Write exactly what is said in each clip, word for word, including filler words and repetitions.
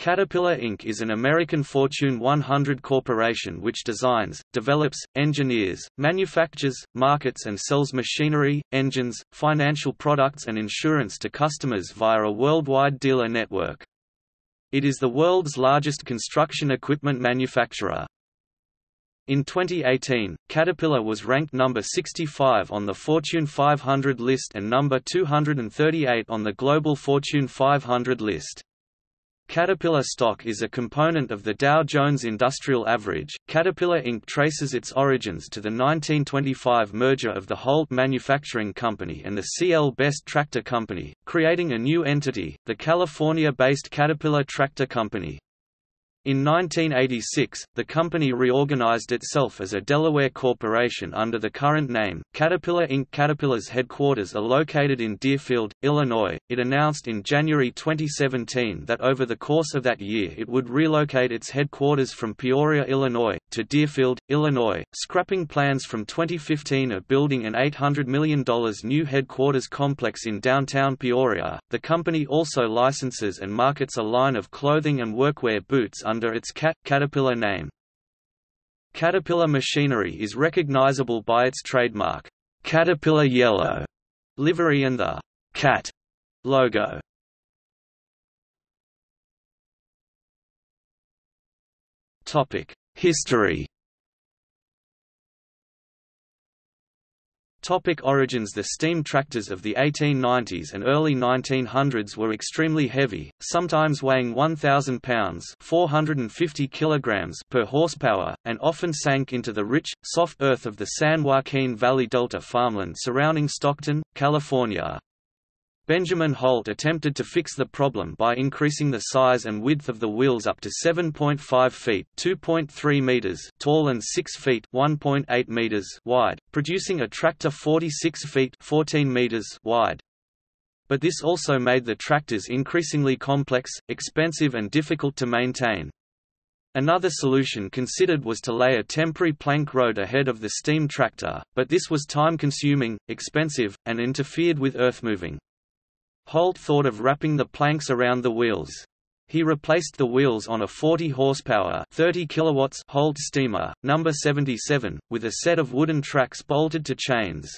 Caterpillar Incorporated is an American Fortune one hundred corporation which designs, develops, engineers, manufactures, markets and sells machinery, engines, financial products and insurance to customers via a worldwide dealer network. It is the world's largest construction equipment manufacturer. In twenty eighteen, Caterpillar was ranked number sixty-five on the Fortune five hundred list and number two hundred thirty-eight on the global Fortune five hundred list. Caterpillar stock is a component of the Dow Jones Industrial Average. Caterpillar Incorporated traces its origins to the nineteen twenty-five merger of the Holt Manufacturing Company and the C L Best Tractor Company, creating a new entity, the California-based Caterpillar Tractor Company. In nineteen eighty-six, the company reorganized itself as a Delaware corporation under the current name, Caterpillar Incorporated. Caterpillar's headquarters are located in Deerfield, Illinois. It announced in January twenty seventeen that over the course of that year it would relocate its headquarters from Peoria, Illinois, to Deerfield, Illinois, scrapping plans from twenty fifteen of building an eight hundred million dollar new headquarters complex in downtown Peoria. The company also licenses and markets a line of clothing and workwear boots under its Cat Caterpillar name. Caterpillar machinery is recognizable by its trademark Caterpillar yellow livery and the Cat logo. Topic: History. Topic: Origins. The steam tractors of the eighteen nineties and early nineteen hundreds were extremely heavy, sometimes weighing one thousand pounds (four hundred fifty kilograms) per horsepower, and often sank into the rich, soft earth of the San Joaquin Valley Delta farmland surrounding Stockton, California. Benjamin Holt attempted to fix the problem by increasing the size and width of the wheels up to seven point five feet (two point three meters) tall and six feet (one point eight meters) wide, producing a tractor forty-six feet (fourteen meters) wide. But this also made the tractors increasingly complex, expensive and difficult to maintain. Another solution considered was to lay a temporary plank road ahead of the steam tractor, but this was time-consuming, expensive, and interfered with earthmoving. Holt thought of wrapping the planks around the wheels. He replaced the wheels on a forty horsepower thirty kilowatts Holt steamer, number seventy-seven, with a set of wooden tracks bolted to chains.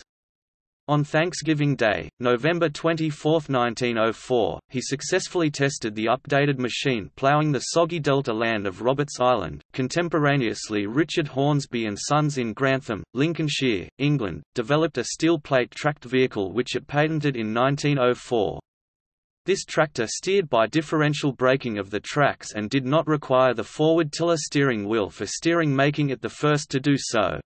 On Thanksgiving Day, November twenty-fourth nineteen oh four, he successfully tested the updated machine plowing the soggy delta land of Roberts Island. Contemporaneously, Richard Hornsby and Sons in Grantham, Lincolnshire, England, developed a steel plate tracked vehicle which it patented in nineteen oh four. This tractor steered by differential braking of the tracks and did not require the forward tiller steering wheel for steering, making it the first to do so.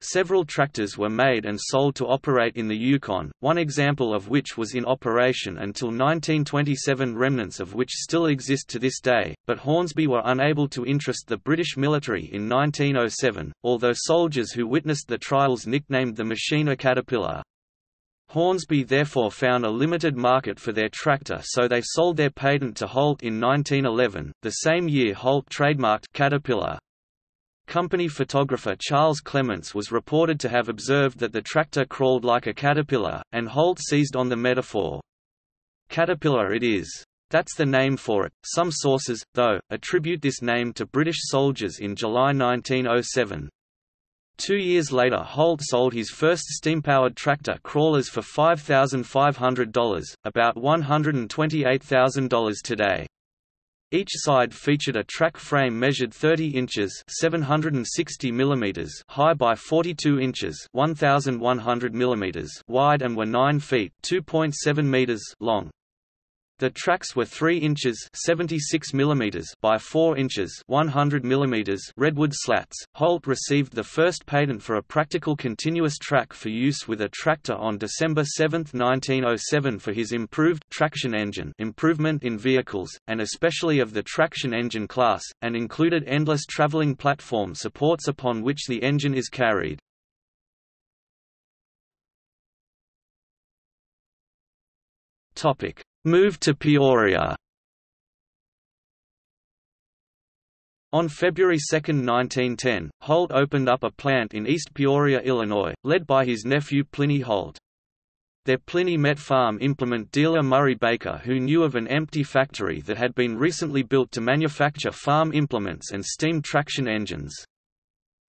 Several tractors were made and sold to operate in the Yukon, one example of which was in operation until nineteen twenty-seven, remnants of which still exist to this day, but Hornsby were unable to interest the British military in nineteen oh seven, although soldiers who witnessed the trials nicknamed the machine a caterpillar. Hornsby therefore found a limited market for their tractor, so they sold their patent to Holt in nineteen eleven. The same year Holt trademarked Caterpillar. Company photographer Charles Clements was reported to have observed that the tractor crawled like a caterpillar, and Holt seized on the metaphor. Caterpillar it is. That's the name for it. Some sources, though, attribute this name to British soldiers in July nineteen oh seven. Two years later Holt sold his first steam-powered tractor crawlers for five thousand five hundred dollars, about one hundred twenty-eight thousand dollars today. Each side featured a track frame measured thirty inches (seven hundred sixty millimeters) high by forty-two inches (one thousand one hundred millimeters) wide and were nine feet (two point seven meters) long. The tracks were three inches (seventy-six millimeters) by four inches (one hundred millimeters) redwood slats. Holt received the first patent for a practical continuous track for use with a tractor on December seventh nineteen oh seven for his improved traction engine improvement in vehicles, and especially of the traction engine class, and included endless traveling platform supports upon which the engine is carried. Topic: Move to Peoria. On February second nineteen ten, Holt opened up a plant in East Peoria, Illinois, led by his nephew Pliny Holt. their Pliny met farm implement dealer Murray Baker, who knew of an empty factory that had been recently built to manufacture farm implements and steam traction engines.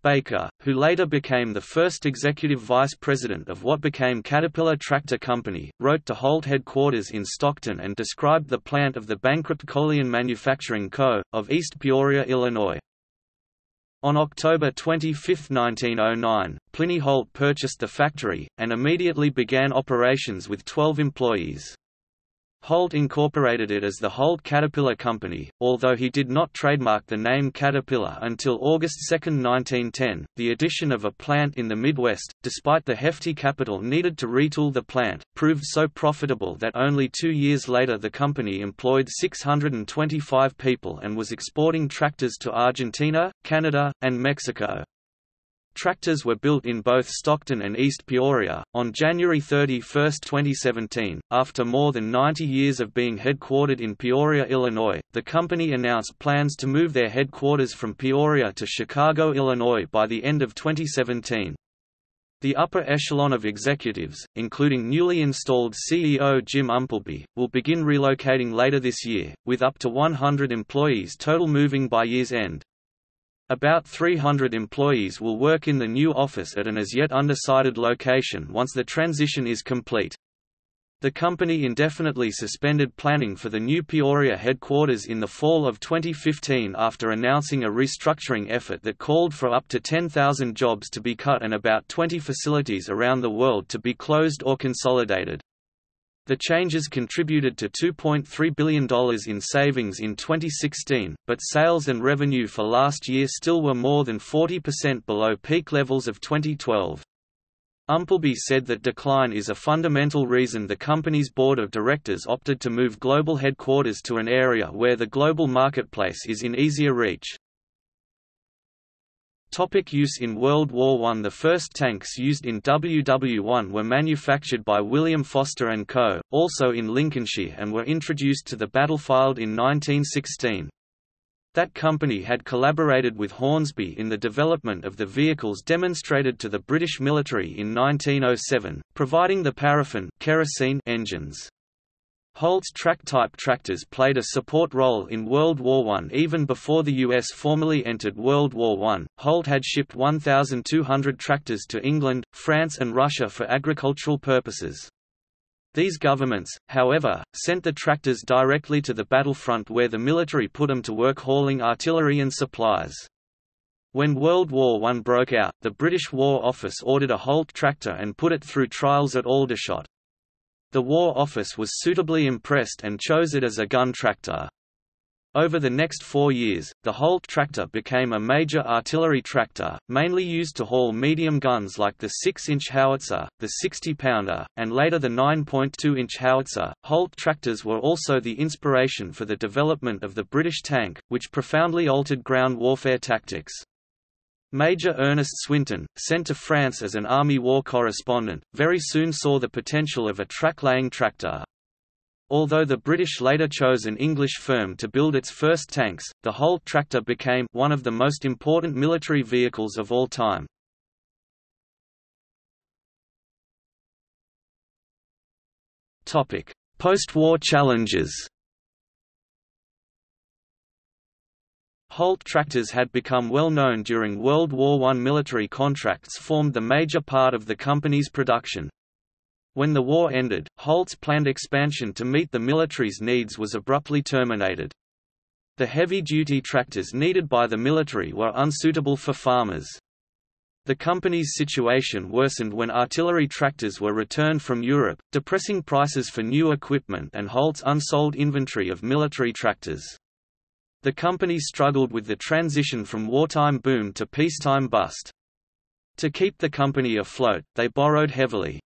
Baker, who later became the first executive vice president of what became Caterpillar Tractor Company, wrote to Holt headquarters in Stockton and described the plant of the bankrupt Colean Manufacturing Company of East Peoria, Illinois. On October twenty-fifth nineteen oh nine, Pliny Holt purchased the factory, and immediately began operations with twelve employees. Holt incorporated it as the Holt Caterpillar Company, although he did not trademark the name Caterpillar until August second nineteen ten, the addition of a plant in the Midwest, despite the hefty capital needed to retool the plant, proved so profitable that only two years later the company employed six hundred twenty-five people and was exporting tractors to Argentina, Canada, and Mexico. Tractors were built in both Stockton and East Peoria. On January thirty-first twenty seventeen, after more than ninety years of being headquartered in Peoria, Illinois, the company announced plans to move their headquarters from Peoria to Chicago, Illinois by the end of twenty seventeen. The upper echelon of executives, including newly installed C E O Jim Umpleby, will begin relocating later this year, with up to one hundred employees total moving by year's end. About three hundred employees will work in the new office at an as-yet undecided location once the transition is complete. The company indefinitely suspended planning for the new Peoria headquarters in the fall of twenty fifteen after announcing a restructuring effort that called for up to ten thousand jobs to be cut and about twenty facilities around the world to be closed or consolidated. The changes contributed to two point three billion dollars in savings in twenty sixteen, but sales and revenue for last year still were more than forty percent below peak levels of twenty twelve. Umpleby said that decline is a fundamental reason the company's board of directors opted to move global headquarters to an area where the global marketplace is in easier reach. Topic use in World War One. The first tanks used in World War One were manufactured by William Foster and Co., also in Lincolnshire, and were introduced to the battlefield in nineteen sixteen. That company had collaborated with Hornsby in the development of the vehicles demonstrated to the British military in nineteen oh seven, providing the paraffin kerosene engines. Holt's track-type tractors played a support role in World War One even before the U S formally entered World War One. Holt had shipped one thousand two hundred tractors to England, France and Russia for agricultural purposes. These governments, however, sent the tractors directly to the battlefront where the military put them to work hauling artillery and supplies. When World War One broke out, the British War Office ordered a Holt tractor and put it through trials at Aldershot. The War Office was suitably impressed and chose it as a gun tractor. Over the next four years, the Holt tractor became a major artillery tractor, mainly used to haul medium guns like the six inch howitzer, the sixty pounder, and later the nine point two inch howitzer. Holt tractors were also the inspiration for the development of the British tank, which profoundly altered ground warfare tactics. Major Ernest Swinton, sent to France as an army war correspondent, very soon saw the potential of a track-laying tractor. Although the British later chose an English firm to build its first tanks, the Holt tractor became one of the most important military vehicles of all time. Topic: Post-war challenges. Holt tractors had become well known during World War One. Military contracts formed the major part of the company's production. When the war ended, Holt's planned expansion to meet the military's needs was abruptly terminated. The heavy-duty tractors needed by the military were unsuitable for farmers. The company's situation worsened when artillery tractors were returned from Europe, depressing prices for new equipment and Holt's unsold inventory of military tractors. The company struggled with the transition from wartime boom to peacetime bust. To keep the company afloat, they borrowed heavily.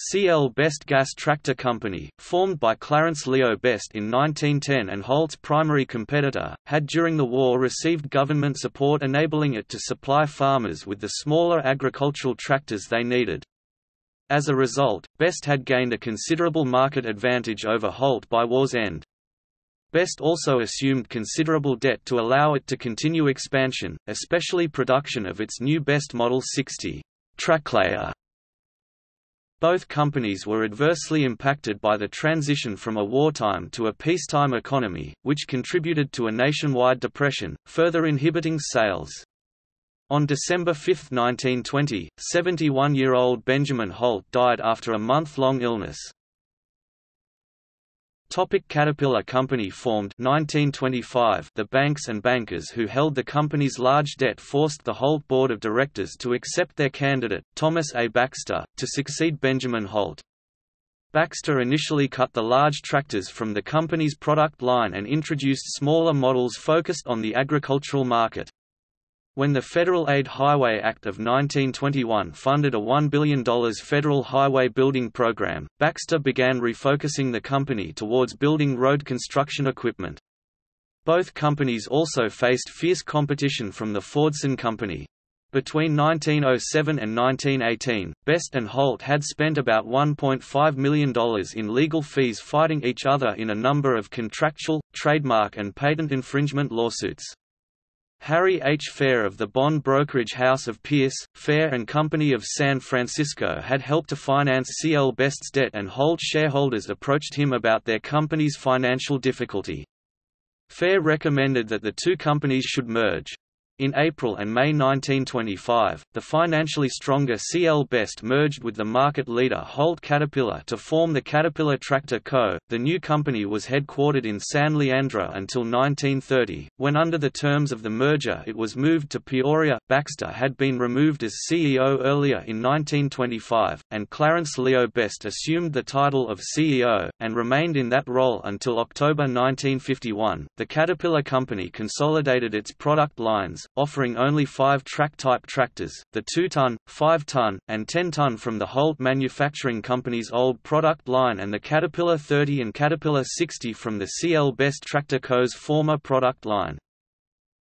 C L Best Gas Tractor Company, formed by Clarence Leo Best in nineteen ten and Holt's primary competitor, had during the war received government support enabling it to supply farmers with the smaller agricultural tractors they needed. As a result, Best had gained a considerable market advantage over Holt by war's end. Best also assumed considerable debt to allow it to continue expansion, especially production of its new Best Model sixty tracklayer. Both companies were adversely impacted by the transition from a wartime to a peacetime economy, which contributed to a nationwide depression, further inhibiting sales. On December fifth nineteen twenty, seventy-one-year-old Benjamin Holt died after a month-long illness. Topic: Caterpillar Company formed nineteen twenty-five. The banks and bankers who held the company's large debt forced the Holt board of directors to accept their candidate, Thomas A. Baxter, to succeed Benjamin Holt. Baxter initially cut the large tractors from the company's product line and introduced smaller models focused on the agricultural market. When the Federal Aid Highway Act of nineteen twenty-one funded a one billion dollar federal highway building program, Baxter began refocusing the company towards building road construction equipment. Both companies also faced fierce competition from the Fordson Company. Between nineteen oh seven and nineteen eighteen, Best and Holt had spent about one point five million dollars in legal fees fighting each other in a number of contractual, trademark and patent infringement lawsuits. Harry H. Fair of the Bond Brokerage House of Pierce, Fair and Company of San Francisco had helped to finance C L Best's debt, and Holt shareholders approached him about their company's financial difficulty. Fair recommended that the two companies should merge. In April and May nineteen twenty-five, the financially stronger C L Best merged with the market leader Holt Caterpillar to form the Caterpillar Tractor Company. The new company was headquartered in San Leandro until nineteen thirty, when under the terms of the merger it was moved to Peoria. Baxter had been removed as C E O earlier in nineteen twenty-five, and Clarence Leo Best assumed the title of C E O, and remained in that role until October nineteen fifty-one. The Caterpillar Company consolidated its product lines, offering only five track-type tractors, the two-ton, five-ton, and ten-ton from the Holt Manufacturing Company's old product line, and the Caterpillar thirty and Caterpillar sixty from the C L Best Tractor Co.'s former product line.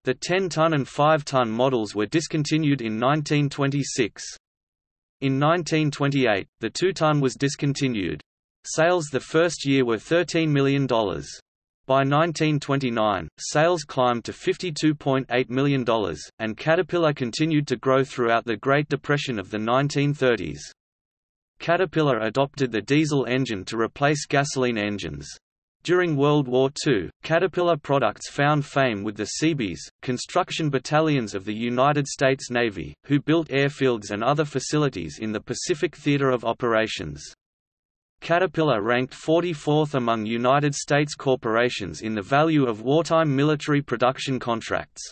The ten-ton and five-ton models were discontinued in nineteen twenty-six. In nineteen twenty-eight, the two-ton was discontinued. Sales the first year were thirteen million dollars. By nineteen twenty-nine, sales climbed to fifty-two point eight million dollars, and Caterpillar continued to grow throughout the Great Depression of the nineteen thirties. Caterpillar adopted the diesel engine to replace gasoline engines. During World War Two, Caterpillar products found fame with the Seabees, construction battalions of the United States Navy, who built airfields and other facilities in the Pacific Theater of Operations. Caterpillar ranked forty-fourth among United States corporations in the value of wartime military production contracts.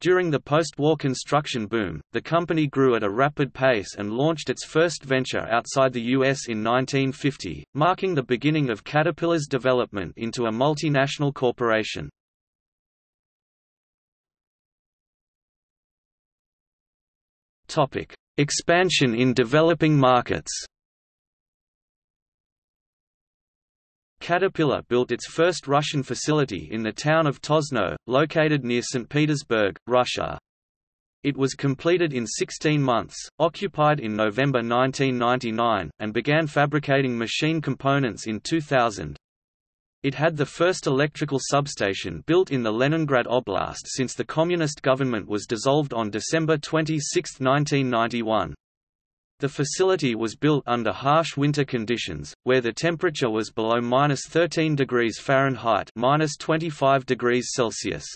During the post-war construction boom, the company grew at a rapid pace and launched its first venture outside the U S in nineteen fifty, marking the beginning of Caterpillar's development into a multinational corporation. Topic: Expansion in developing markets. Caterpillar built its first Russian facility in the town of Tozno, located near Saint Petersburg, Russia. It was completed in sixteen months, occupied in November nineteen ninety-nine, and began fabricating machine components in two thousand. It had the first electrical substation built in the Leningrad Oblast since the Communist government was dissolved on December twenty-sixth nineteen ninety-one. The facility was built under harsh winter conditions, where the temperature was below minus thirteen degrees Fahrenheit minus twenty-five degrees Celsius.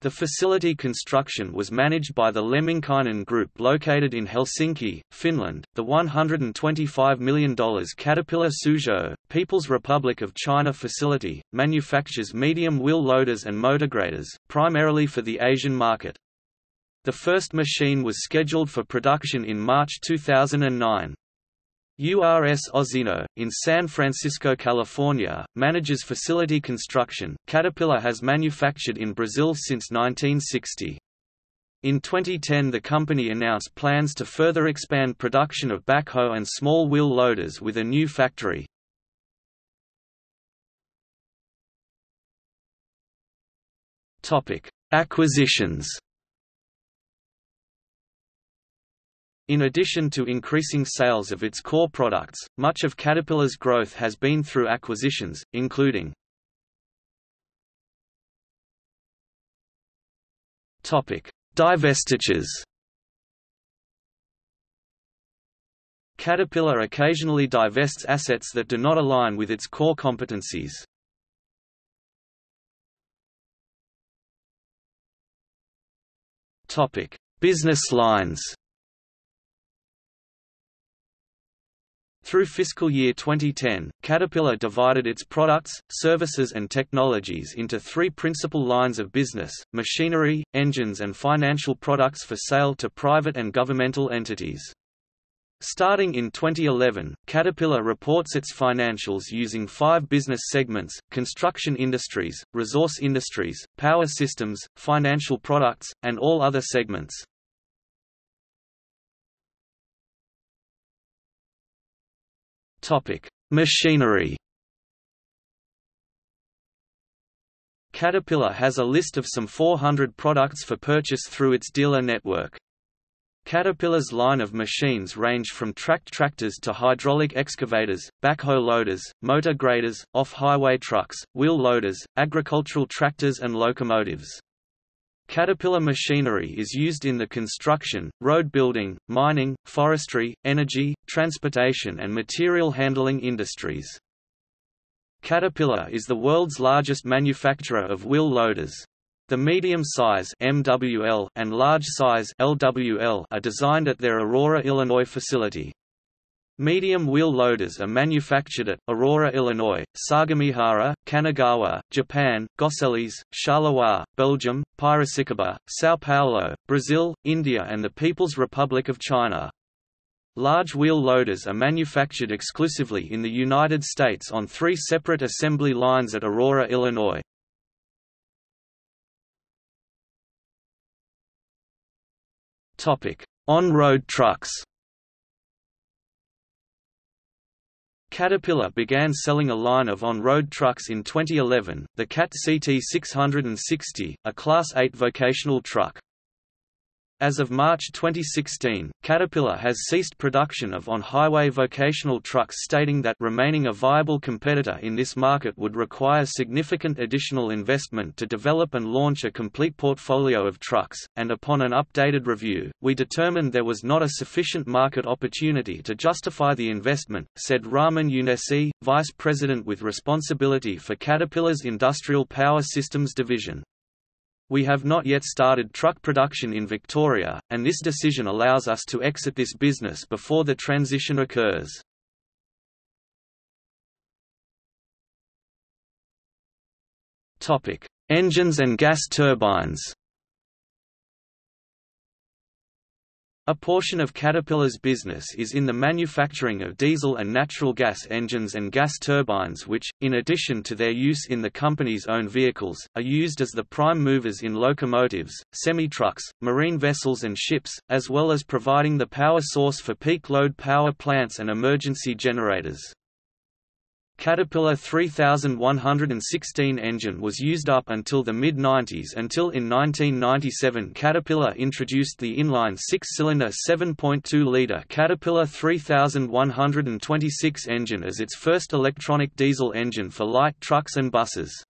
The facility construction was managed by the Lemminkäinen Group located in Helsinki, Finland. The one hundred twenty-five million dollar Caterpillar Suzhou, People's Republic of China facility, manufactures medium wheel loaders and motor graders, primarily for the Asian market. The first machine was scheduled for production in March two thousand nine. U R S Ozzino, in San Francisco, California, manages facility construction. Caterpillar has manufactured in Brazil since nineteen sixty. In twenty ten, the company announced plans to further expand production of backhoe and small wheel loaders with a new factory. Topic: Acquisitions. In addition to increasing sales of its core products, much of Caterpillar's growth has been through acquisitions, including divestitures. Caterpillar occasionally divests assets that do not align with its core competencies. Topic: Business lines. Through fiscal year twenty ten, Caterpillar divided its products, services and technologies into three principal lines of business: machinery, engines and financial products for sale to private and governmental entities. Starting in twenty eleven, Caterpillar reports its financials using five business segments: construction industries, resource industries, power systems, financial products, and all other segments. Topic: Machinery. Caterpillar has a list of some four hundred products for purchase through its dealer network. Caterpillar's line of machines range from tracked tractors to hydraulic excavators, backhoe loaders, motor graders, off-highway trucks, wheel loaders, agricultural tractors and locomotives. Caterpillar machinery is used in the construction, road building, mining, forestry, energy, transportation and material handling industries. Caterpillar is the world's largest manufacturer of wheel loaders. The medium-size (M W L) and large-size (L W L) are designed at their Aurora, Illinois facility. Medium wheel loaders are manufactured at Aurora, Illinois, Sagamihara, Kanagawa, Japan, Gosselies, Charleroi, Belgium, Piracicaba, São Paulo, Brazil, India and the People's Republic of China. Large wheel loaders are manufactured exclusively in the United States on three separate assembly lines at Aurora, Illinois. On-road trucks. Caterpillar began selling a line of on-road trucks in twenty eleven, the Cat C T six sixty, a Class eight vocational truck. As of March twenty sixteen, Caterpillar has ceased production of on-highway vocational trucks, stating that remaining a viable competitor in this market would require significant additional investment to develop and launch a complete portfolio of trucks, and upon an updated review, we determined there was not a sufficient market opportunity to justify the investment, said Rahman Unesi, vice president with responsibility for Caterpillar's industrial power systems division. We have not yet started truck production in Victoria, and this decision allows us to exit this business before the transition occurs. Topic: Engines and gas turbines. A portion of Caterpillar's business is in the manufacturing of diesel and natural gas engines and gas turbines which, in addition to their use in the company's own vehicles, are used as the prime movers in locomotives, semi-trucks, marine vessels and ships, as well as providing the power source for peak load power plants and emergency generators. Caterpillar three thousand one hundred sixteen engine was used up until the mid nineties until in nineteen ninety-seven Caterpillar introduced the inline six-cylinder seven point two liter Caterpillar three thousand one hundred twenty-six engine as its first electronic diesel engine for light trucks and buses.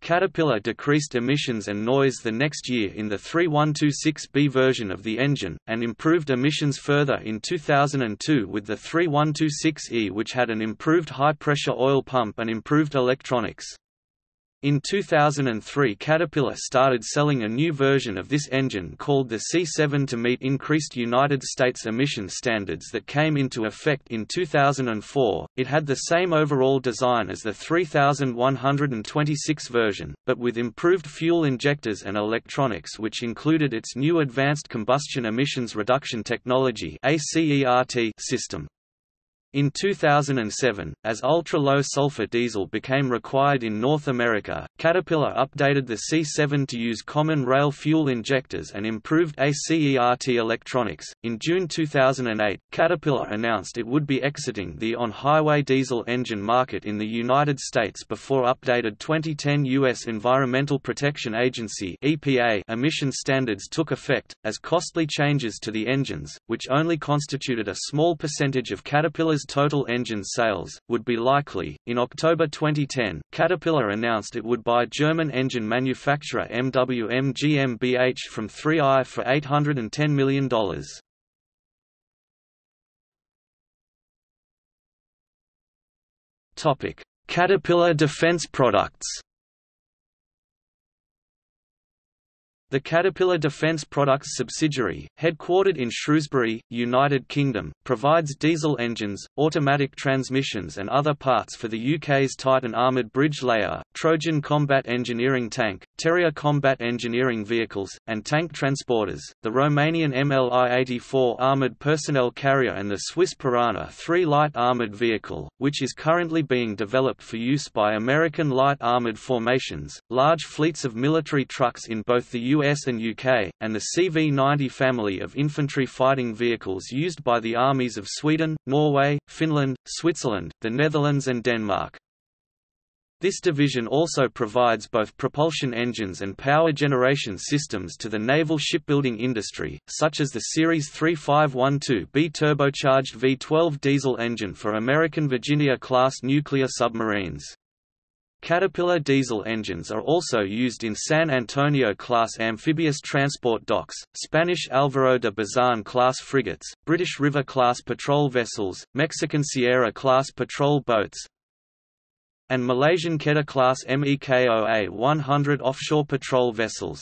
Caterpillar decreased emissions and noise the next year in the three one two six B version of the engine, and improved emissions further in two thousand two with the three one two six E, which had an improved high-pressure oil pump and improved electronics. In two thousand three, Caterpillar started selling a new version of this engine called the C seven to meet increased United States emission standards that came into effect in two thousand four. It had the same overall design as the three thousand one hundred twenty-six version, but with improved fuel injectors and electronics, which included its new Advanced Combustion Emissions Reduction Technology system. In two thousand seven, as ultra-low sulfur diesel became required in North America, Caterpillar updated the C seven to use common rail fuel injectors and improved ACERT electronics. In June two thousand eight, Caterpillar announced it would be exiting the on-highway diesel engine market in the United States before updated twenty ten U S Environmental Protection Agency (E P A) emission standards took effect, as costly changes to the engines, which only constituted a small percentage of Caterpillar's total engine sales, would be likely. In October twenty ten, Caterpillar announced it would buy German engine manufacturer M W M GmbH from three I for eight hundred ten million dollars. Topic: Caterpillar Defense Products. The Caterpillar Defense Products subsidiary, headquartered in Shrewsbury, United Kingdom, provides diesel engines, automatic transmissions and other parts for the U K's Titan Armoured Bridge Layer, Trojan Combat Engineering Tank, Terrier Combat Engineering Vehicles, and Tank Transporters, the Romanian M L I eighty-four Armoured Personnel Carrier and the Swiss Piranha three Light Armoured Vehicle, which is currently being developed for use by American light armoured formations, large fleets of military trucks in both the U S U S and U K, and the C V ninety family of infantry fighting vehicles used by the armies of Sweden, Norway, Finland, Switzerland, the Netherlands and Denmark. This division also provides both propulsion engines and power generation systems to the naval shipbuilding industry, such as the Series thirty-five twelve B turbocharged V twelve diesel engine for American Virginia-class nuclear submarines. Caterpillar diesel engines are also used in San Antonio-class amphibious transport docks, Spanish Alvaro de Bazán-class frigates, British River-class patrol vessels, Mexican Sierra-class patrol boats, and Malaysian Kedah-class MEKOA one hundred offshore patrol vessels.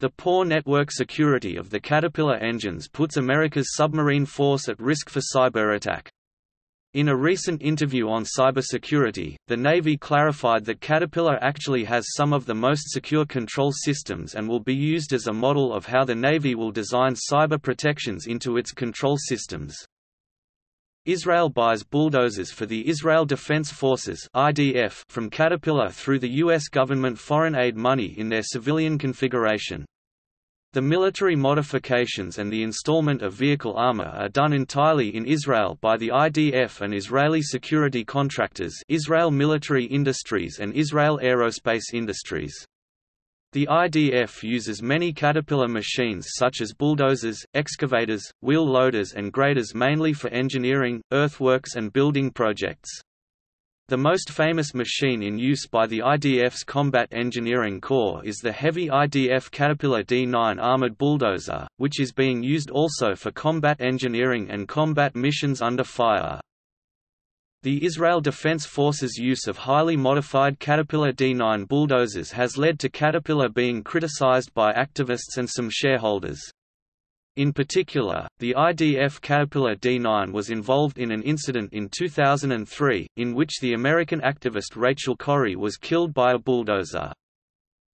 The poor network security of the Caterpillar engines puts America's submarine force at risk for cyberattack. In a recent interview on cybersecurity, the Navy clarified that Caterpillar actually has some of the most secure control systems and will be used as a model of how the Navy will design cyber protections into its control systems. Israel buys bulldozers for the Israel Defense Forces (I D F) from Caterpillar through the U S government foreign aid money in their civilian configuration. The military modifications and the installment of vehicle armor are done entirely in Israel by the I D F and Israeli security contractors, Israel Military Industries and Israel Aerospace Industries. The I D F uses many Caterpillar machines such as bulldozers, excavators, wheel loaders and graders mainly for engineering, earthworks and building projects. The most famous machine in use by the I D F's Combat Engineering Corps is the heavy I D F Caterpillar D nine armored bulldozer, which is being used also for combat engineering and combat missions under fire. The Israel Defense Forces' use of highly modified Caterpillar D nine bulldozers has led to Caterpillar being criticized by activists and some shareholders. In particular, the I D F Caterpillar D nine was involved in an incident in two thousand three, in which the American activist Rachel Corrie was killed by a bulldozer.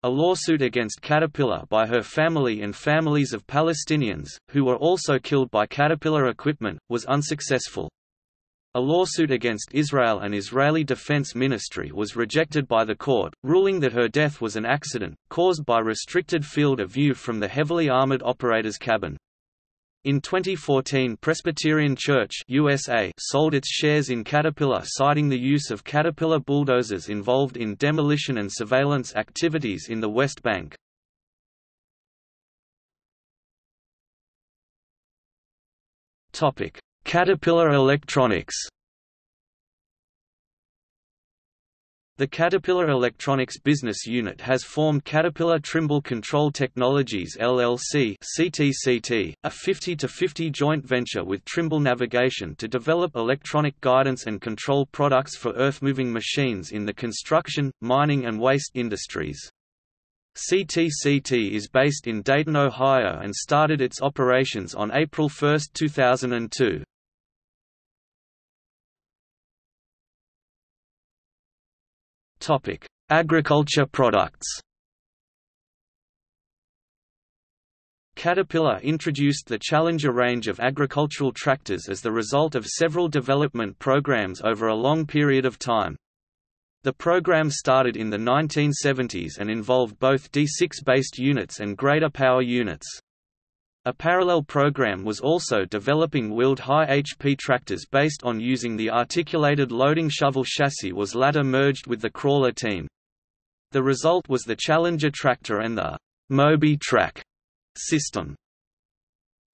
A lawsuit against Caterpillar by her family and families of Palestinians, who were also killed by Caterpillar equipment, was unsuccessful. A lawsuit against Israel and Israeli Defense Ministry was rejected by the court, ruling that her death was an accident, caused by restricted field of view from the heavily armored operator's cabin. In twenty fourteen, Presbyterian Church U S A sold its shares in Caterpillar, citing the use of Caterpillar bulldozers involved in demolition and surveillance activities in the West Bank. Topic: Caterpillar Electronics. The Caterpillar Electronics business unit has formed Caterpillar Trimble Control Technologies L L C (C T C T), a fifty to fifty joint venture with Trimble Navigation to develop electronic guidance and control products for earth-moving machines in the construction, mining and waste industries. C T C T is based in Dayton, Ohio and started its operations on April first two thousand two. Topic: Agriculture products. Caterpillar introduced the Challenger range of agricultural tractors as the result of several development programs over a long period of time. The program started in the nineteen seventies and involved both D six-based units and greater power units. A parallel program was also developing wheeled high H P tractors based on using the articulated loading shovel chassis, was later merged with the crawler team. The result was the Challenger tractor and the Moby Track system.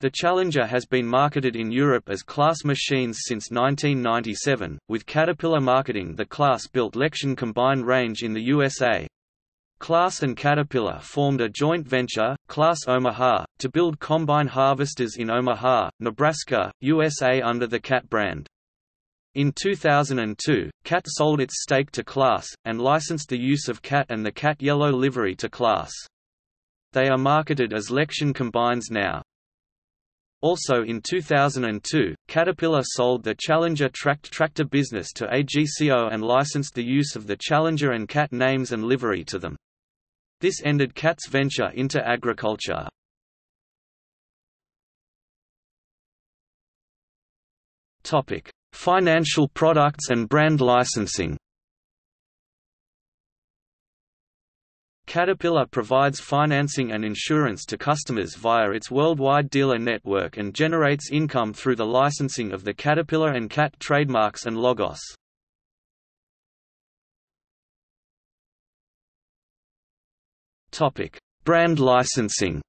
The Challenger has been marketed in Europe as Claas machines since nineteen ninety-seven, with Caterpillar marketing the Claas-built Lection combined range in the U S A. Claas and Caterpillar formed a joint venture, Claas Omaha, to build combine harvesters in Omaha, Nebraska, U S A under the Cat brand. In two thousand two, C A T sold its stake to Claas, and licensed the use of C A T and the C A T yellow livery to Claas. They are marketed as Lection Combines now. Also in two thousand two, Caterpillar sold the Challenger Tract Tractor business to A G C O and licensed the use of the Challenger and C A T names and livery to them. This ended C A T's venture into agriculture. Topic: Financial products and brand licensing. Caterpillar provides financing and insurance to customers via its worldwide dealer network and generates income through the licensing of the Caterpillar and C A T trademarks and logos. Topic: Brand licensing.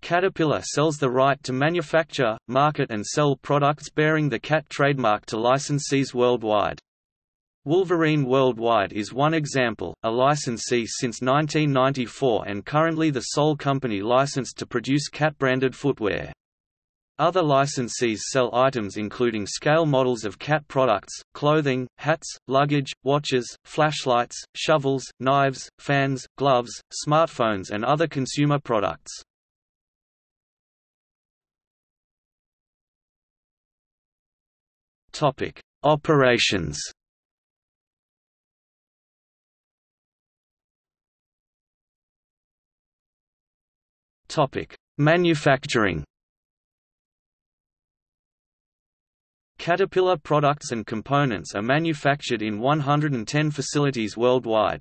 Caterpillar sells the right to manufacture, market and sell products bearing the C A T trademark to licensees worldwide. Wolverine Worldwide is one example, a licensee since nineteen ninety-four and currently the sole company licensed to produce C A T-branded footwear. Other licensees sell items including scale models of C A T products, clothing, hats, luggage, watches, flashlights, shovels, knives, fans, gloves, smartphones and other consumer products. Operations. Topic: Manufacturing. Caterpillar products and components are manufactured in one hundred ten facilities worldwide.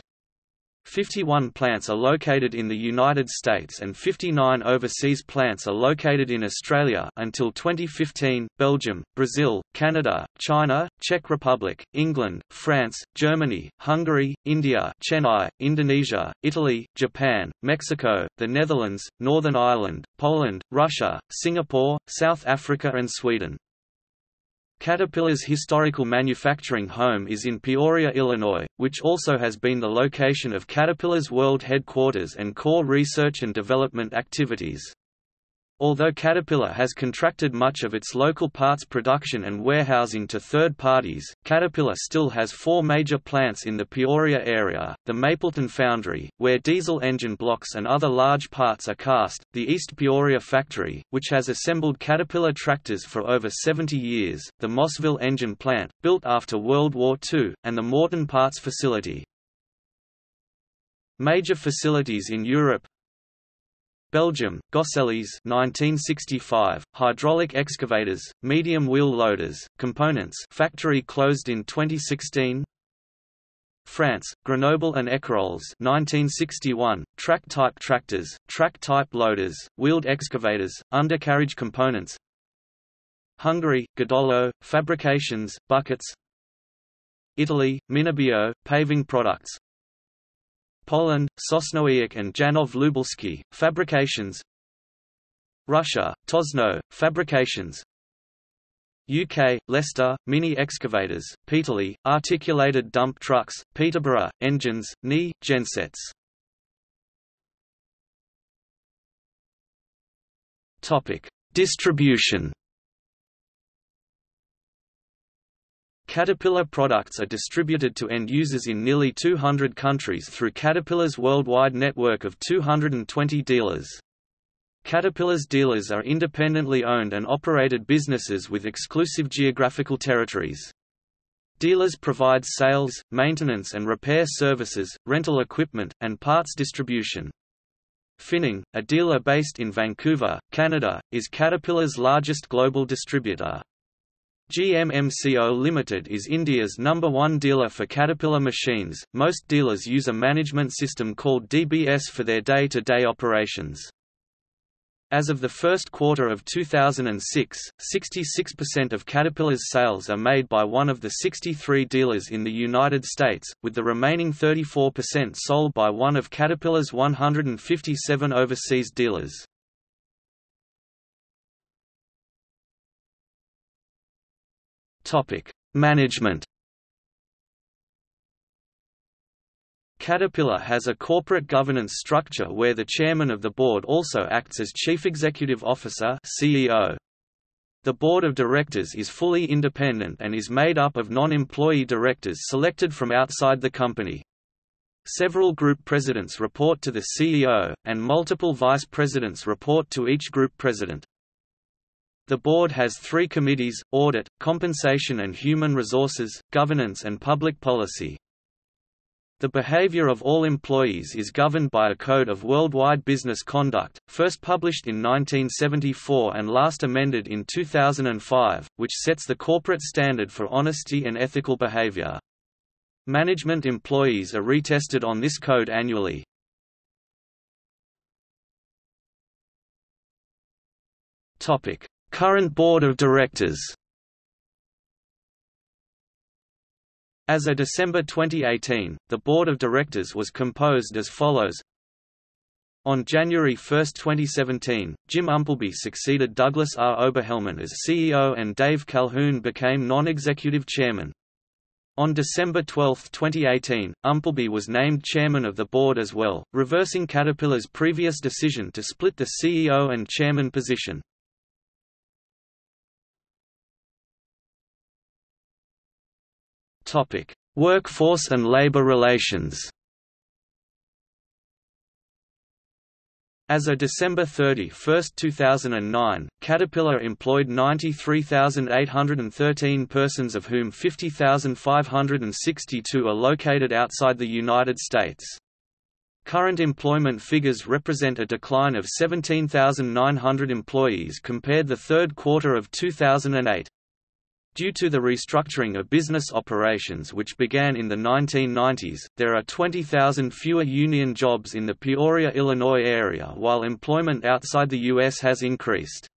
fifty-one plants are located in the United States and fifty-nine overseas plants are located in Australia until twenty fifteen, Belgium, Brazil, Canada, China, Czech Republic, England, France, Germany, Hungary, India, Chennai, Indonesia, Italy, Japan, Mexico, the Netherlands, Northern Ireland, Poland, Russia, Singapore, South Africa and Sweden. Caterpillar's historical manufacturing home is in Peoria, Illinois, which also has been the location of Caterpillar's world headquarters and core research and development activities. Although Caterpillar has contracted much of its local parts production and warehousing to third parties, Caterpillar still has four major plants in the Peoria area, the Mapleton Foundry, where diesel engine blocks and other large parts are cast, the East Peoria Factory, which has assembled Caterpillar tractors for over seventy years, the Mossville Engine Plant, built after World War Two, and the Morton Parts Facility. Major facilities in Europe: Belgium, Gosselis nineteen sixty-five, hydraulic excavators, medium wheel loaders, components factory closed in twenty sixteen. France, Grenoble and Ecarolles nineteen sixty-one, track-type tractors, track-type loaders, wheeled excavators, undercarriage components. Hungary, Godolo, fabrications, buckets. Italy, Minerbio, paving products. Poland, Sosnowiec and Janów Lubelski, fabrications. Russia, Tosno, fabrications. U K, Leicester, mini excavators, Peterlee, articulated dump trucks, Peterborough, engines, N I, gensets. Topic: Distribution. Caterpillar products are distributed to end users in nearly two hundred countries through Caterpillar's worldwide network of two hundred twenty dealers. Caterpillar's dealers are independently owned and operated businesses with exclusive geographical territories. Dealers provide sales, maintenance and repair services, rental equipment, and parts distribution. Finning, a dealer based in Vancouver, Canada, is Caterpillar's largest global distributor. G M M C O Limited is India's number one dealer for Caterpillar machines. Most dealers use a management system called D B S for their day-to-day operations. As of the first quarter of two thousand six, sixty-six percent of Caterpillar's sales are made by one of the sixty-three dealers in the United States, with the remaining thirty-four percent sold by one of Caterpillar's one hundred fifty-seven overseas dealers. Topic: Management. Caterpillar has a corporate governance structure where the chairman of the board also acts as chief executive officer (C E O). The Board of Directors is fully independent and is made up of non-employee directors selected from outside the company. Several group presidents report to the C E O, and multiple vice presidents report to each group president. The board has three committees: Audit, Compensation and Human Resources, Governance and Public Policy. The behavior of all employees is governed by a code of worldwide business conduct, first published in nineteen seventy-four and last amended in two thousand five, which sets the corporate standard for honesty and ethical behavior. Management employees are retested on this code annually. Topic: Current Board of Directors. As of December twenty eighteen, the Board of Directors was composed as follows. On January first twenty seventeen, Jim Umpleby succeeded Douglas R. Oberhelman as C E O and Dave Calhoun became non-executive chairman. On December twelfth twenty eighteen, Umpleby was named chairman of the board as well, reversing Caterpillar's previous decision to split the C E O and chairman position. Topic: Workforce and labor relations. As of December thirty-first two thousand nine, Caterpillar employed ninety-three thousand eight hundred thirteen persons, of whom fifty thousand five hundred sixty-two are located outside the United States. Current employment figures represent a decline of seventeen thousand nine hundred employees compared the third quarter of two thousand eight. Due to the restructuring of business operations which began in the nineteen nineties, there are twenty thousand fewer union jobs in the Peoria, Illinois area, while employment outside the U S has increased.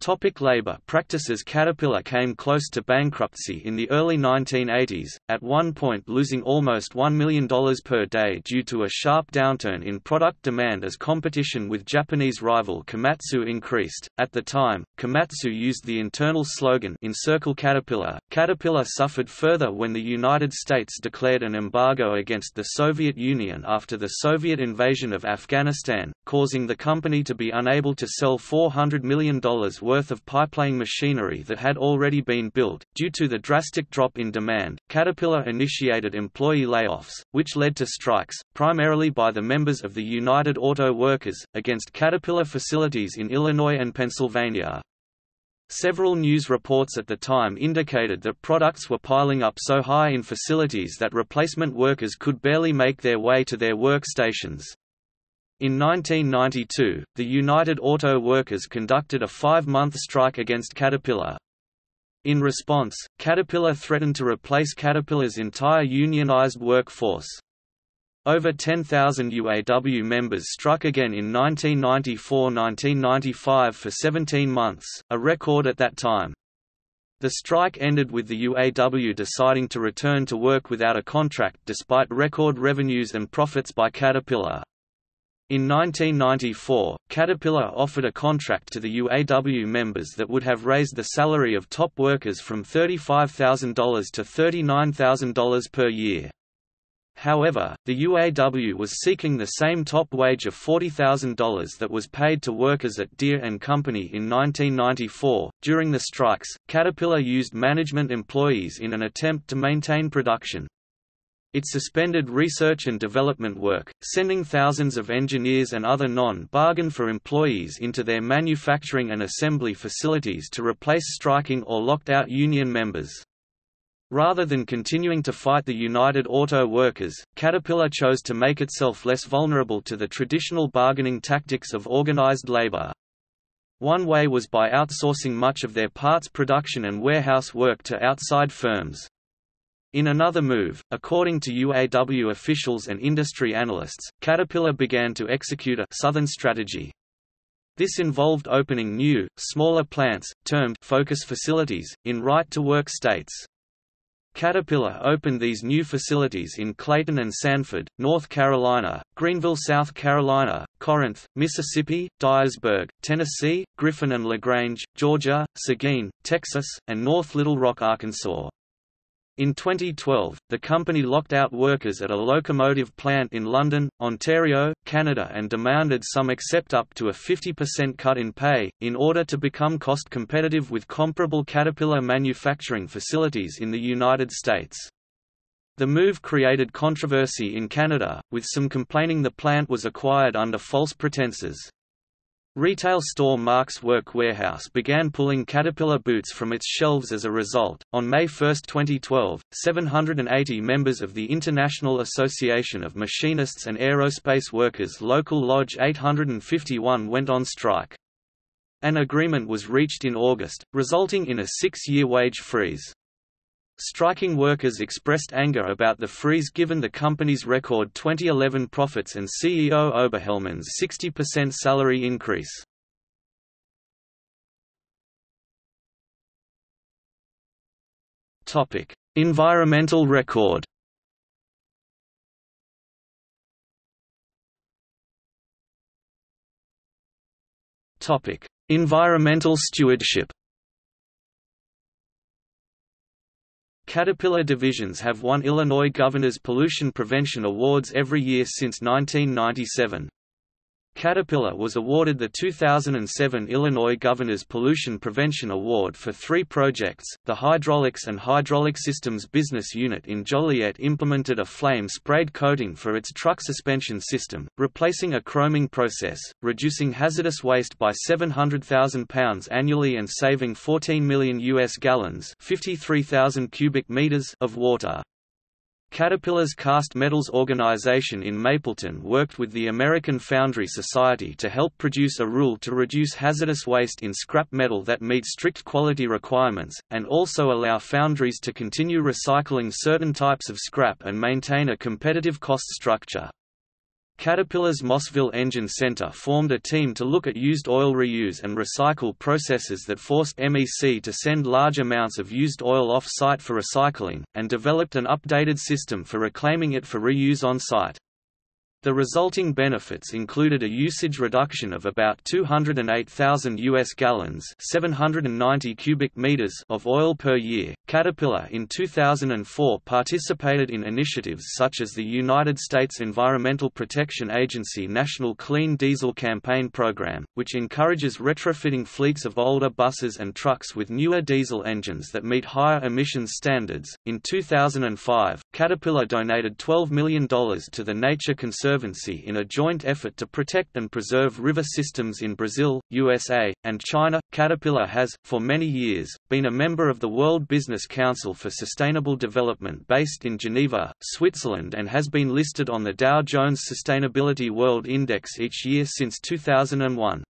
Topic: labor practices. Caterpillar came close to bankruptcy in the early nineteen eighties, at one point losing almost one million dollars per day due to a sharp downturn in product demand as competition with Japanese rival Komatsu increased. At the time, Komatsu used the internal slogan "Encircle Caterpillar." Caterpillar suffered further when the United States declared an embargo against the Soviet Union after the Soviet invasion of Afghanistan, causing the company to be unable to sell four hundred million dollars worth worth of pipelaying machinery that had already been built. Due to the drastic drop in demand, Caterpillar initiated employee layoffs, which led to strikes, primarily by the members of the United Auto Workers, against Caterpillar facilities in Illinois and Pennsylvania. Several news reports at the time indicated that products were piling up so high in facilities that replacement workers could barely make their way to their work stations. In nineteen ninety-two, the United Auto Workers conducted a five-month strike against Caterpillar. In response, Caterpillar threatened to replace Caterpillar's entire unionized workforce. Over ten thousand U A W members struck again in nineteen ninety-four to nineteen ninety-five for seventeen months, a record at that time. The strike ended with the U A W deciding to return to work without a contract despite record revenues and profits by Caterpillar. In nineteen ninety-four, Caterpillar offered a contract to the U A W members that would have raised the salary of top workers from thirty-five thousand dollars to thirty-nine thousand dollars per year. However, the U A W was seeking the same top wage of forty thousand dollars that was paid to workers at Deere and Company in nineteen ninety-four. During the strikes, Caterpillar used management employees in an attempt to maintain production. It suspended research and development work, sending thousands of engineers and other non-bargain for employees into their manufacturing and assembly facilities to replace striking or locked-out union members. Rather than continuing to fight the United Auto Workers, Caterpillar chose to make itself less vulnerable to the traditional bargaining tactics of organized labor. One way was by outsourcing much of their parts production and warehouse work to outside firms. In another move, according to U A W officials and industry analysts, Caterpillar began to execute a Southern strategy. This involved opening new, smaller plants, termed focus facilities, in right-to-work states. Caterpillar opened these new facilities in Clayton and Sanford, North Carolina, Greenville, South Carolina, Corinth, Mississippi, Dyersburg, Tennessee, Griffin and LaGrange, Georgia, Seguin, Texas, and North Little Rock, Arkansas. In twenty twelve, the company locked out workers at a locomotive plant in London, Ontario, Canada and demanded some accept up to a fifty percent cut in pay, in order to become cost competitive with comparable Caterpillar manufacturing facilities in the United States. The move created controversy in Canada, with some complaining the plant was acquired under false pretenses. Retail store Mark's Work Warehouse began pulling Caterpillar boots from its shelves as a result. On May first twenty twelve, seven hundred eighty members of the International Association of Machinists and Aerospace Workers Local Lodge eight hundred fifty-one went on strike. An agreement was reached in August, resulting in a six-year wage freeze. Striking workers expressed anger about the freeze given the company's record twenty eleven profits and C E O Oberhelman's sixty percent salary increase. Topic: Environmental record. Topic: Environmental stewardship. Caterpillar divisions have won Illinois Governor's Pollution Prevention Awards every year since nineteen ninety-seven. Caterpillar was awarded the two thousand seven Illinois Governor's Pollution Prevention Award for three projects. The Hydraulics and Hydraulic Systems Business Unit in Joliet implemented a flame sprayed coating for its truck suspension system, replacing a chroming process, reducing hazardous waste by seven hundred thousand pounds annually and saving fourteen million U S gallons (fifty-three thousand cubic meters) of water. Caterpillar's Cast Metals organization in Mapleton worked with the American Foundry Society to help produce a rule to reduce hazardous waste in scrap metal that meets strict quality requirements, and also allow foundries to continue recycling certain types of scrap and maintain a competitive cost structure. Caterpillar's Mossville Engine Center formed a team to look at used oil reuse and recycle processes that forced M E C to send large amounts of used oil off-site for recycling, and developed an updated system for reclaiming it for reuse on-site. The resulting benefits included a usage reduction of about two hundred eight thousand U S gallons (seven hundred ninety cubic meters) of oil per year. Caterpillar in two thousand four participated in initiatives such as the United States Environmental Protection Agency National Clean Diesel Campaign Program, which encourages retrofitting fleets of older buses and trucks with newer diesel engines that meet higher emissions standards. In two thousand five, Caterpillar donated twelve million dollars to the Nature Conservancy in a joint effort to protect and preserve river systems in Brazil, U S A, and China. Caterpillar has, for many years, been a member of the World Business Council for Sustainable Development based in Geneva, Switzerland, and has been listed on the Dow Jones Sustainability World Index each year since two thousand one.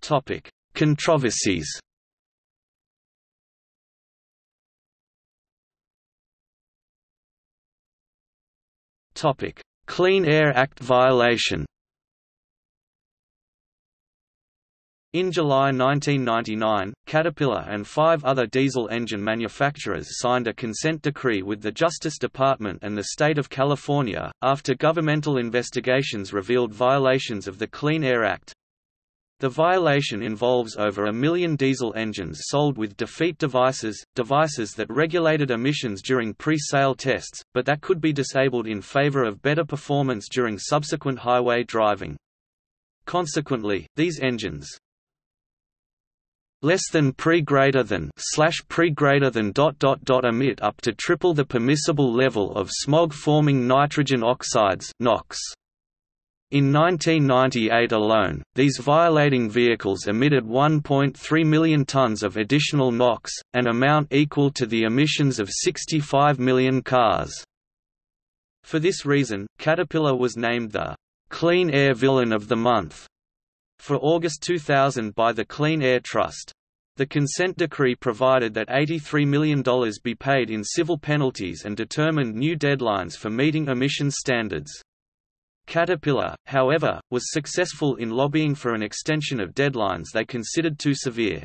Topic: Controversies. Topic: Clean Air Act violation. In July nineteen ninety-nine, Caterpillar and five other diesel engine manufacturers signed a consent decree with the Justice Department and the state of California, after governmental investigations revealed violations of the Clean Air Act. The violation involves over a million diesel engines sold with defeat devices, devices that regulated emissions during pre-sale tests, but that could be disabled in favor of better performance during subsequent highway driving. Consequently, these engines less than pre greater than slash pre greater than dot dot dot emit up to triple the permissible level of smog-forming nitrogen oxides (NOx). In nineteen ninety-eight alone, these violating vehicles emitted one point three million tons of additional NOx, an amount equal to the emissions of sixty-five million cars. For this reason, Caterpillar was named the Clean Air Villain of the Month for August two thousand by the Clean Air Trust. The consent decree provided that eighty-three million dollars be paid in civil penalties and determined new deadlines for meeting emission standards. Caterpillar, however, was successful in lobbying for an extension of deadlines they considered too severe.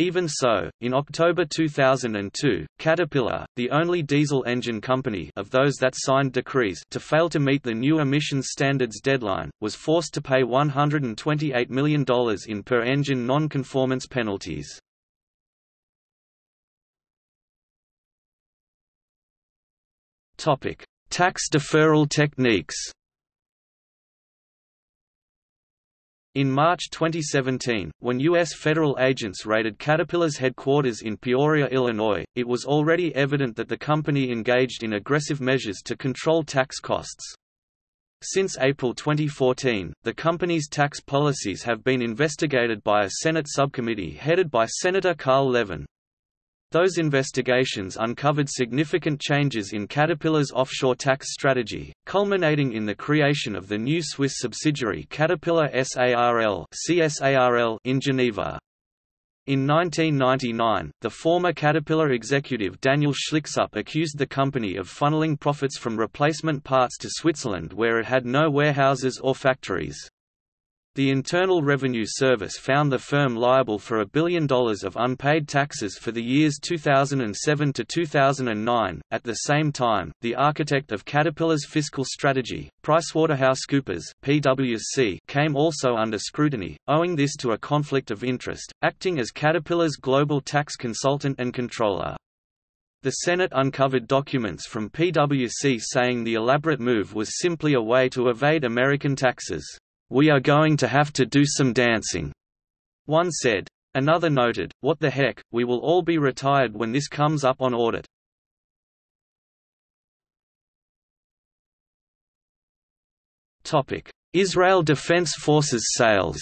Even so, in October two thousand two, Caterpillar, the only diesel engine company of those that signed decrees to fail to meet the new emissions standards deadline, was forced to pay one hundred twenty-eight million dollars in per-engine non-conformance penalties. Tax deferral techniques. In March twenty seventeen, when U S federal agents raided Caterpillar's headquarters in Peoria, Illinois, it was already evident that the company engaged in aggressive measures to control tax costs. Since April twenty fourteen, the company's tax policies have been investigated by a Senate subcommittee headed by Senator Carl Levin. Those investigations uncovered significant changes in Caterpillar's offshore tax strategy, culminating in the creation of the new Swiss subsidiary Caterpillar S A R L in Geneva. In nineteen ninety-nine, the former Caterpillar executive Daniel Schlicksup accused the company of funneling profits from replacement parts to Switzerland, where it had no warehouses or factories. The Internal Revenue Service found the firm liable for a billion dollars of unpaid taxes for the years two thousand seven to two thousand nine. At the same time, the architect of Caterpillar's fiscal strategy, PricewaterhouseCoopers (P W C), came also under scrutiny, owing this to a conflict of interest, acting as Caterpillar's global tax consultant and controller. The Senate uncovered documents from P W C saying the elaborate move was simply a way to evade American taxes. "We are going to have to do some dancing," one said. Another noted, "What the heck, we will all be retired when this comes up on audit." Israel Defense Forces sales.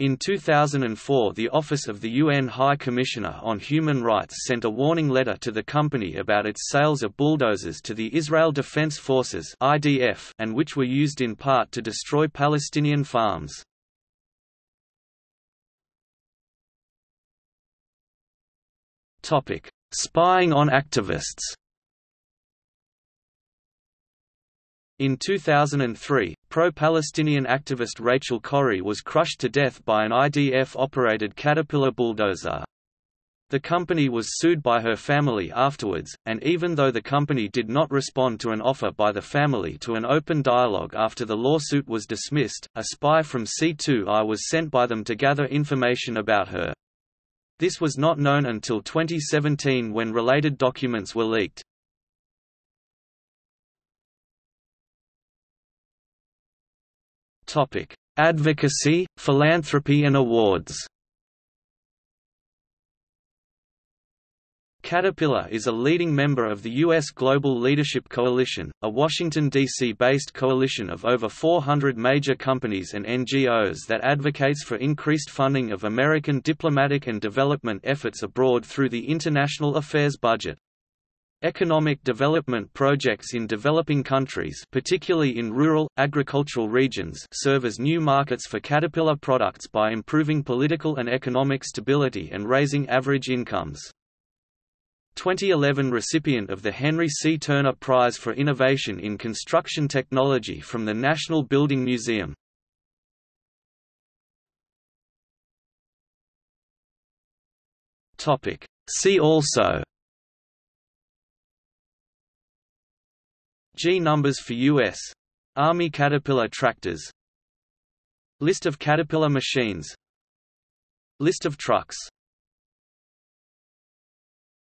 In two thousand four, the Office of the U N High Commissioner on Human Rights sent a warning letter to the company about its sales of bulldozers to the Israel Defense Forces (I D F), and which were used in part to destroy Palestinian farms. Topic: Spying on activists. In two thousand three, pro-Palestinian activist Rachel Corrie was crushed to death by an I D F-operated Caterpillar bulldozer. The company was sued by her family afterwards, and even though the company did not respond to an offer by the family to an open dialogue after the lawsuit was dismissed, a spy from C two I was sent by them to gather information about her. This was not known until twenty seventeen, when related documents were leaked. Topic: Advocacy, philanthropy and awards. Caterpillar is a leading member of the U S Global Leadership Coalition, a Washington, D C-based coalition of over four hundred major companies and N G Os that advocates for increased funding of American diplomatic and development efforts abroad through the International Affairs Budget. Economic development projects in developing countries, particularly in rural, agricultural regions, serve as new markets for Caterpillar products by improving political and economic stability and raising average incomes. twenty eleven recipient of the Henry C. Turner Prize for Innovation in Construction Technology from the National Building Museum. See also: G numbers for U S Army Caterpillar tractors, List of Caterpillar machines, List of trucks.